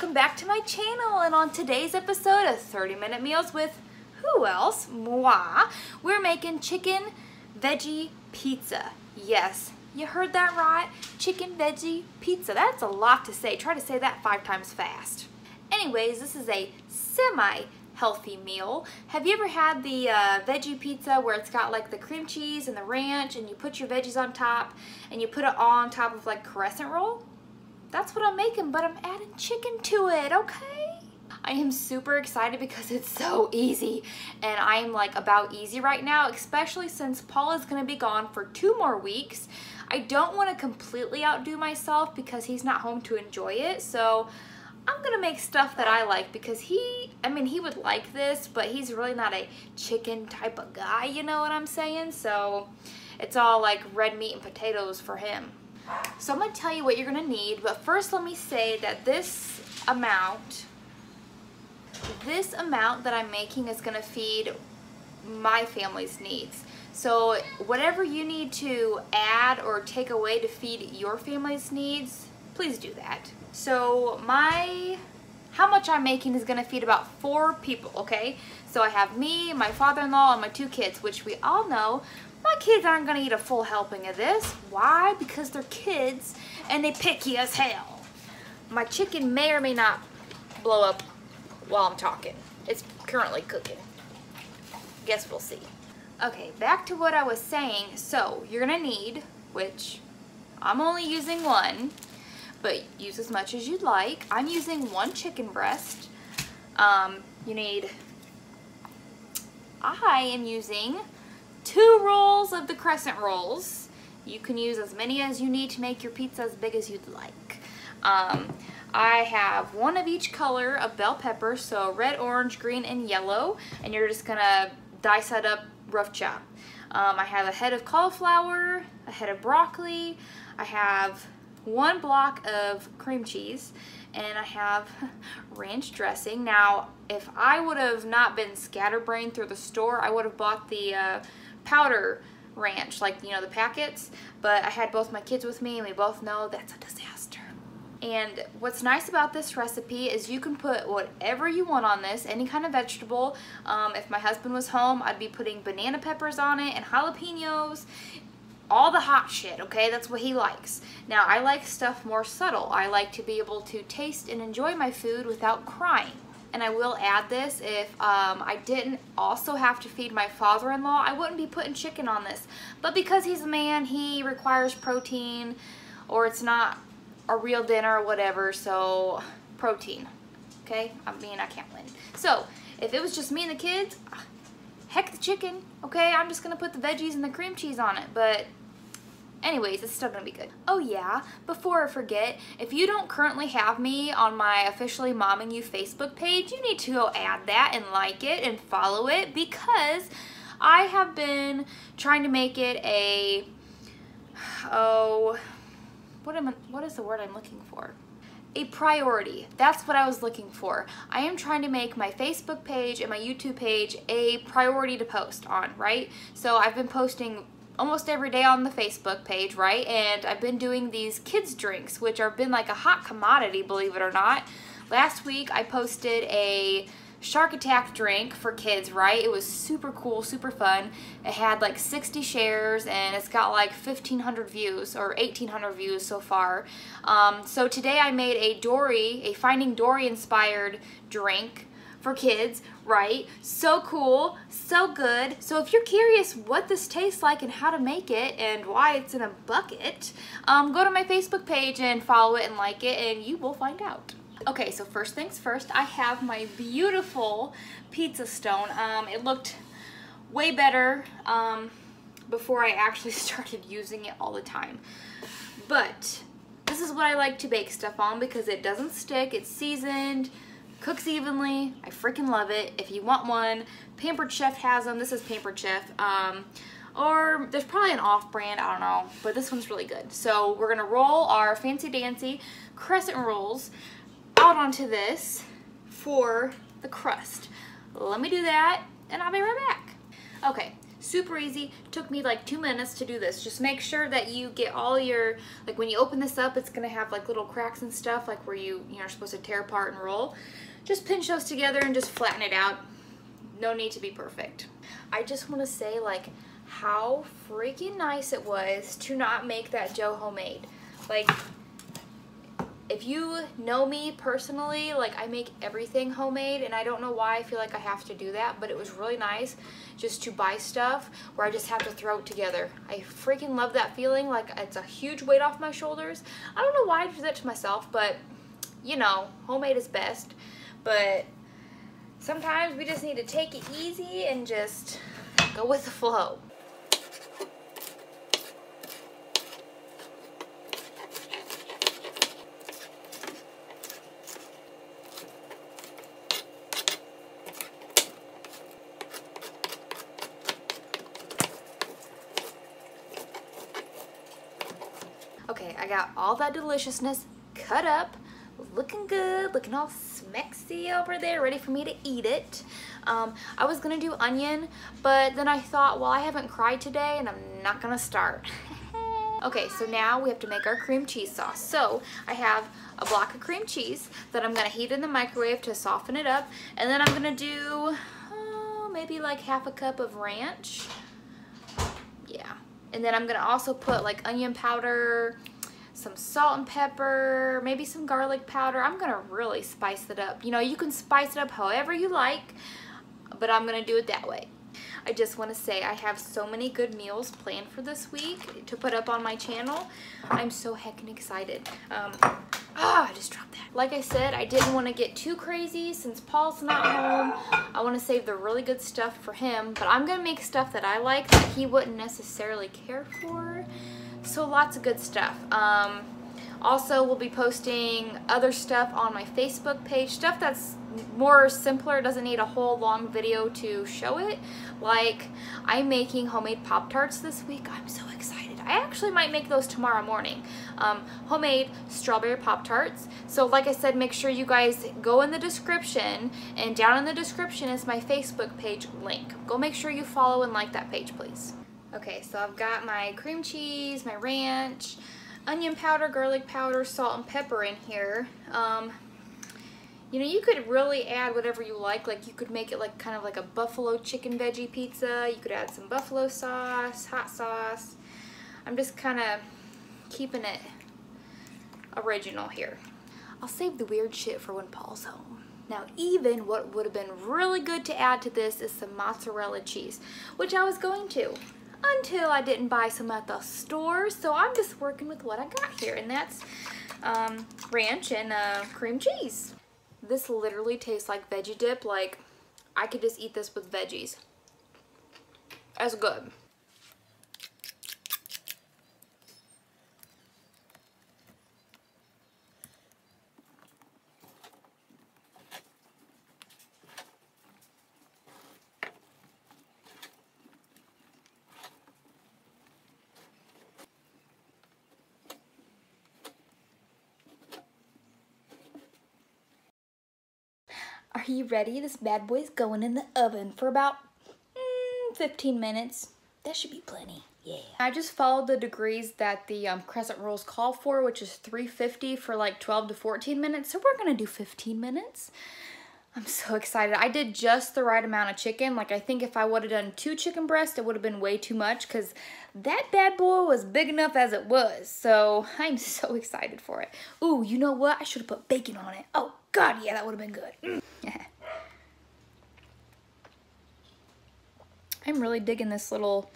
welcome back to my channel, and on today's episode of 30-Minute Meals with who else? Moi. We're making chicken veggie pizza. Yes, you heard that right. Chicken veggie pizza. That's a lot to say. Try to say that 5 times fast. Anyways, this is a semi-healthy meal. Have you ever had the veggie pizza where it's got like the cream cheese and the ranch and you put your veggies on top and you put it all on top of like crescent roll? That's what I'm making, but I'm adding chicken to it, okay? I am super excited because it's so easy, and I am like about easy right now, especially since Paula's gonna be gone for 2 more weeks. I don't wanna completely outdo myself because he's not home to enjoy it, so I'm gonna make stuff that I like because he would like this, but he's really not a chicken type of guy, you know what I'm saying? So it's all like red meat and potatoes for him. So I'm going to tell you what you're going to need, but first let me say that this amount that I'm making is going to feed my family's needs. So whatever you need to add or take away to feed your family's needs, please do that. So how much I'm making is going to feed about 4 people, okay? So I have me, my father-in-law, and my 2 kids, which we all know my kids aren't going to eat a full helping of this. Why? Because they're kids and they picky as hell. My chicken may or may not blow up while I'm talking. It's currently cooking. Guess we'll see. Okay, back to what I was saying. So you're going to need, which I'm only using 1, but use as much as you'd like. I'm using 1 chicken breast. You need, I am using 2 rolls of the crescent rolls. You can use as many as you need to make your pizza as big as you'd like. I have 1 of each color of bell pepper, so red, orange, green, and yellow, and you're just gonna dice that up, rough chop. I have a head of cauliflower, a head of broccoli, I have 1 block of cream cheese, and I have ranch dressing. Now, if I would have not been scatterbrained through the store, I would have bought the powder ranch, like, you know, the packets, but I had both my kids with me, and we both know that's a disaster. And what's nice about this recipe is you can put whatever you want on this, any kind of vegetable. If my husband was home, I'd be putting banana peppers on it and jalapenos, all the hot shit, okay? That's what he likes. Now, I like stuff more subtle. I like to be able to taste and enjoy my food without crying. And I will add this, if I didn't also have to feed my father-in-law, I wouldn't be putting chicken on this. But because he's a man, he requires protein, or it's not a real dinner or whatever, so protein, okay? I mean, I can't win. So, if it was just me and the kids, heck the chicken, okay? I'm just gonna put the veggies and the cream cheese on it, but anyways, it's still gonna be good. Oh yeah, before I forget, if you don't currently have me on my Officially Momming You Facebook page, you need to go add that and like it and follow it, because I have been trying to make it a, what is the word I'm looking for? A priority. That's what I was looking for. I am trying to make my Facebook page and my YouTube page a priority to post on, right? So I've been posting almost every day on the Facebook page, right? And I've been doing these kids drinks, which have been like a hot commodity, believe it or not. Last week I posted a shark attack drink for kids, right? It was super cool, super fun. It had like 60 shares and it's got like 1,500 views or 1,800 views so far. So today I made a Dory, a Finding Dory inspired drink for kids, right? So cool, so good. So if you're curious what this tastes like and how to make it and why it's in a bucket, go to my Facebook page and follow it and like it and you will find out. Okay, so first things first, I have my beautiful pizza stone. It looked way better before I actually started using it all the time. But this is what I like to bake stuff on because it doesn't stick, it's seasoned, cooks evenly. I freaking love it. If you want one, Pampered Chef has them. This is Pampered Chef. Or there's probably an off-brand, I don't know, but this one's really good. So we're going to roll our fancy-dancy crescent rolls out onto this for the crust. Let me do that and I'll be right back. Okay, super easy. Took me like 2 minutes to do this. Just make sure that you get all your, like when you open this up, it's gonna have like little cracks and stuff, like where you know, are supposed to tear apart and roll. Just pinch those together and just flatten it out. No need to be perfect. I just want to say like how freaking nice it was to not make that dough homemade. Like, if you know me personally, like I make everything homemade, and I don't know why I feel like I have to do that, but it was really nice just to buy stuff where I just have to throw it together. I freaking love that feeling, like it's a huge weight off my shoulders. I don't know why I do that to myself, but you know, homemade is best. But sometimes we just need to take it easy and just go with the flow. Okay, I got all that deliciousness cut up, looking good, looking all smexy over there, ready for me to eat it. I was gonna do onion, but then I thought, well, I haven't cried today and I'm not gonna start. Okay, so now we have to make our cream cheese sauce. So I have a block of cream cheese that I'm gonna heat in the microwave to soften it up, and then I'm gonna do maybe like half a cup of ranch. Yeah, and then I'm gonna also put like onion powder, some salt and pepper, maybe some garlic powder. I'm gonna really spice it up. You know, you can spice it up however you like, but I'm gonna do it that way. I just wanna say I have so many good meals planned for this week to put up on my channel. I'm so heckin' excited. I just dropped that. Like I said, I didn't wanna get too crazy since Paul's not home. I wanna save the really good stuff for him, but I'm gonna make stuff that I like that he wouldn't necessarily care for. So lots of good stuff. Also, we'll be posting other stuff on my Facebook page, stuff that's more simpler, doesn't need a whole long video to show it. Like, I'm making homemade Pop-Tarts this week. I'm so excited. I actually might make those tomorrow morning. Homemade strawberry Pop-Tarts. So like I said, make sure you guys go in the description, and down in the description is my Facebook page link. Go make sure you follow and like that page, please. Okay, so I've got my cream cheese, my ranch, onion powder, garlic powder, salt and pepper in here. You know, you could really add whatever you like you could make it like kind of like a buffalo chicken veggie pizza. You could add some buffalo sauce, hot sauce. I'm just kind of keeping it original here. I'll save the weird shit for when Paul's home. Now, even what would have been really good to add to this is some mozzarella cheese, which I was going to, until I didn't buy some at the store. So I'm just working with what I got here, and that's ranch and cream cheese. This literally tastes like veggie dip. Like, I could just eat this with veggies. That's good. Are you ready? This bad boy's going in the oven for about 15 minutes. That should be plenty. Yeah. I just followed the degrees that the crescent rolls call for, which is 350 for like 12 to 14 minutes. So we're gonna do 15 minutes. I'm so excited. I did just the right amount of chicken. Like, I think if I would have done 2 chicken breasts, it would have been way too much, because that bad boy was big enough as it was. So I'm so excited for it. Ooh, you know what? I should have put bacon on it. Oh God, yeah, that would have been good. I'm really digging this little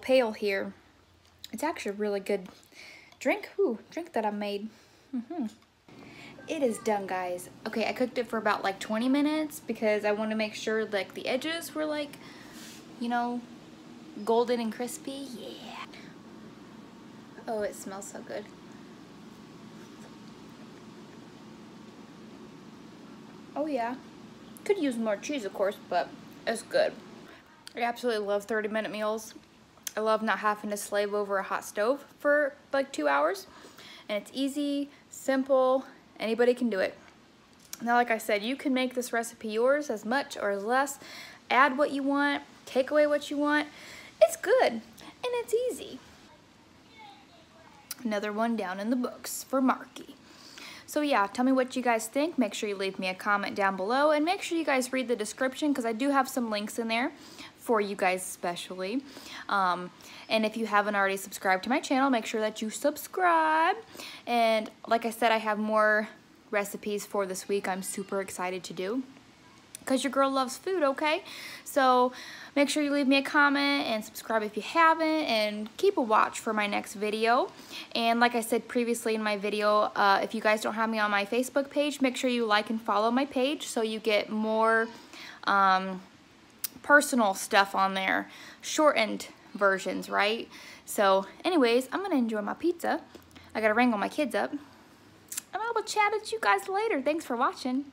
pail here. It's actually a really good drink. Ooh, drink that I made. It is done, guys. Okay, I cooked it for about like 20 minutes because I want to make sure like the edges were like, you know, golden and crispy. Yeah. Oh, it smells so good. Oh yeah. Could use more cheese, of course, but it's good. I absolutely love 30-minute meals. I love not having to slave over a hot stove for like 2 hours. And it's easy, simple. Anybody can do it. Now, like I said, you can make this recipe yours, as much or as less. Add what you want. take away what you want. It's good and it's easy. Another one down in the books for Markie. So yeah, tell me what you guys think. Make sure you leave me a comment down below, and make sure you guys read the description because I do have some links in there for you guys especially. And if you haven't already subscribed to my channel, make sure that you subscribe. And like I said, I have more recipes for this week I'm super excited to do because your girl loves food, okay? So make sure you leave me a comment and subscribe if you haven't, and keep a watch for my next video. And like I said previously in my video, if you guys don't have me on my Facebook page, make sure you like and follow my page so you get more personal stuff on there, shortened versions, right? So anyways, I'm gonna enjoy my pizza. I gotta wrangle my kids up, and I will chat at you guys later. Thanks for watching.